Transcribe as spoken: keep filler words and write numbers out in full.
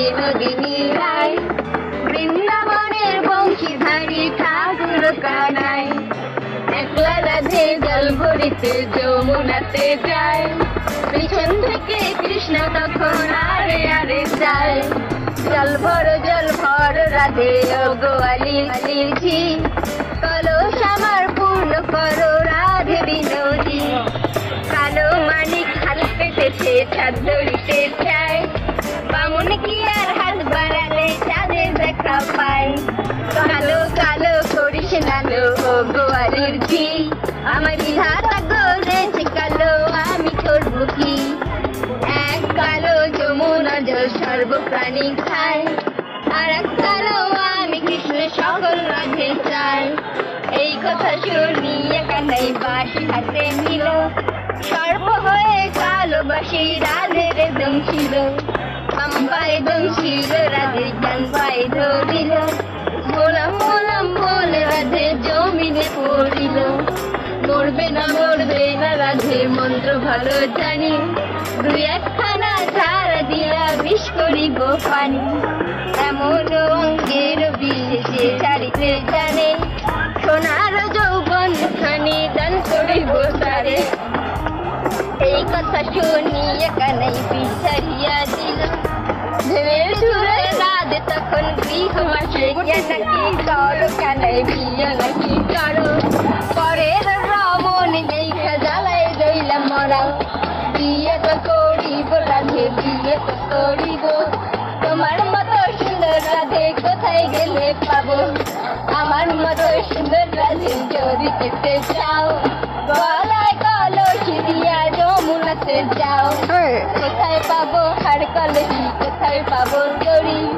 বিনোদিনীরাই বৃন্দাবনের বংশীধারী ঠাকুর কানাই একলা রাধে জল ভরিতে যমুনাতে যায় পিছন থেকে কৃষ্ণ তখন আরে আরে যায় জল ভর জল ভর রাধে ওগো আলি আলি ঝি কলস আমার পূর্ণ করো রাধে বিনোদী কালো মানিক হাল পেতেছে চাদরিতে চায় বামুন কি আর হাত বাড়ালে চাঁদে দেখা পায় কালো কালো করিস নালো ওগো আলির ঝি আমার বিধাতা গো রেছে কালো আমি করব কি এক কালো যমুনা জল সর্বপ্রাণী খায় আর এক কালো আমি কৃষ্ণ সকল রাধে চায় এই কথা শুনিয়া কানাই বাঁশি হাতে নিল সর্ব হয়ে কালো বাঁশি রাধের দম ছিল পাম্পায় দম ছিল রাধে গান পায়ে ধরিল মোলাম মোলাম বলে রাধে জমিনে পড়িল মরবে না মরবে না রাধে মন্ত্র ভালো জানি দুই একখানা ঝাড়া দিয়া বিষ করিব পানি এমন অঙ্গের বিষে চারিতে জানে সোনার যৌবন খানি দান করিব সারে এই কথা শুনিয়া কানাই পিছারিয়া দিল ধীরে সুরে রাধে তখন গৃহ মাসে গিয়া নাকি করো কানাই বিয়া নাকি করো পরের রমন দেখা জ্বালায় রইলা মরা বিয়ে তো করিব রাধে বিয়ে তো করিব তোমার মতো সুন্দর রাধে কোথায় গেলে পাবো আমার মতো সুন্দর রাধে যদি পেতে চাও গলায় কলসি দিয়া যমুনাতে যাও কোথায় পাবো হার কলসি কোথায় পাবো জরি